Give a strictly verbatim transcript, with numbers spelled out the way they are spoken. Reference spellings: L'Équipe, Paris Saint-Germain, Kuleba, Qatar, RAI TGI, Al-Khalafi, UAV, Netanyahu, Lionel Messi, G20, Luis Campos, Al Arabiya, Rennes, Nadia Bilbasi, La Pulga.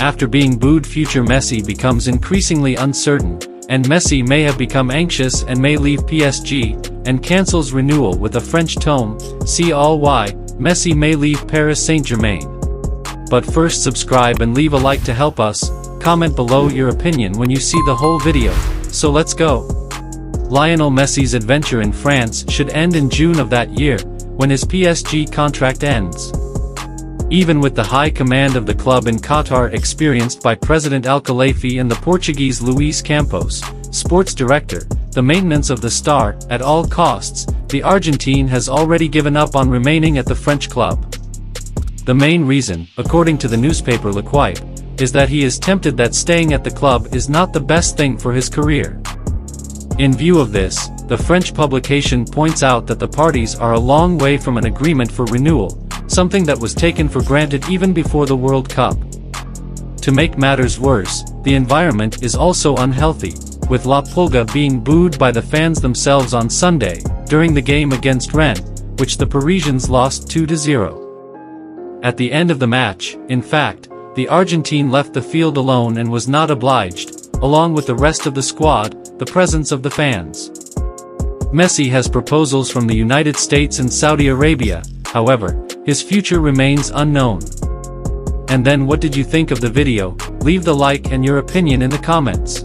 after being booed, future Messi becomes increasingly uncertain, and Messi may have become anxious and may leave P S G, and cancels renewal with a French tome. See all why Messi may leave Paris Saint-Germain. But first, subscribe and leave a like to help us. Comment below your opinion when you see the whole video, so let's go. Lionel Messi's adventure in France should end in June of that year, when his P S G contract ends. Even with the high command of the club in Qatar experienced by President Al-Khalafi and the Portuguese Luis Campos, sports director, the maintenance of the star, at all costs, the Argentine has already given up on remaining at the French club. The main reason, according to the newspaper L'Équipe, is that he is tempted that staying at the club is not the best thing for his career. In view of this, the French publication points out that the parties are a long way from an agreement for renewal, something that was taken for granted even before the World Cup. To make matters worse, the environment is also unhealthy, with La Pulga being booed by the fans themselves on Sunday, during the game against Rennes, which the Parisians lost two to zero. At the end of the match, in fact, the Argentine left the field alone and was not obliged, along with the rest of the squad, the presence of the fans. Messi has proposals from the United States and Saudi Arabia, however, his future remains unknown. And then, what did you think of the video? Leave the like and your opinion in the comments.